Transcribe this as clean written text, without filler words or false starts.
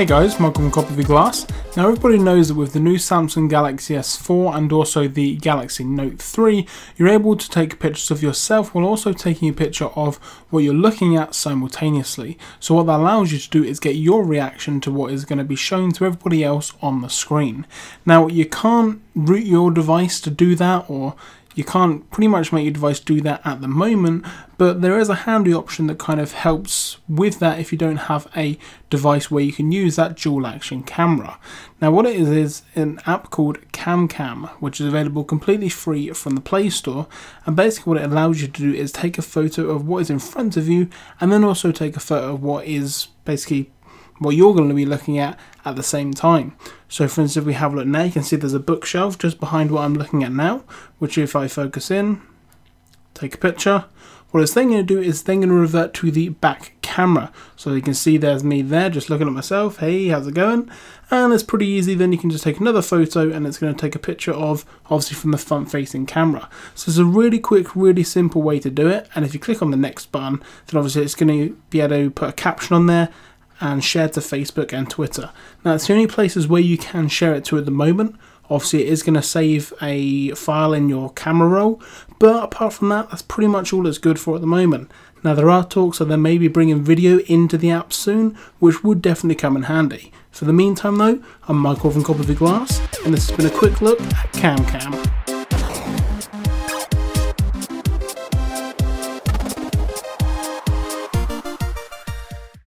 Hey guys, welcome to Copper vs Glass. Now everybody knows that with the new Samsung Galaxy S4 and also the Galaxy Note 3, you're able to take pictures of yourself while also taking a picture of what you're looking at simultaneously. So what that allows you to do is get your reaction to what is going to be shown to everybody else on the screen. Now you can't root your device to do that, or you can't pretty much make your device do that at the moment, but there is a handy option that kind of helps with that if you don't have a device where you can use that dual action camera. Now what it is an app called CamCam, which is available completely free from the Play Store, and basically what it allows you to do is take a photo of what is in front of you and then also take a photo of what is basically what you're going to be looking at the same time. So for instance, if we have a look now, you can see there's a bookshelf just behind what I'm looking at now, which if I focus in, take a picture, what it's then going to do is then going to revert to the back camera. So you can see there's me there just looking at myself, hey, how's it going? And it's pretty easy, then you can just take another photo and it's going to take a picture of, obviously from the front facing camera. So it's a really quick, really simple way to do it, and if you click on the next button, then obviously it's going to be able to put a caption on there and share to Facebook and Twitter. Now it's the only places where you can share it to at the moment. Obviously it is going to save a file in your camera roll, but apart from that, that's pretty much all it's good for at the moment. Now there are talks that they may be bringing video into the app soon, which would definitely come in handy. For the meantime though, I'm Michael from Copper vs Glass, and this has been a quick look at CamCam.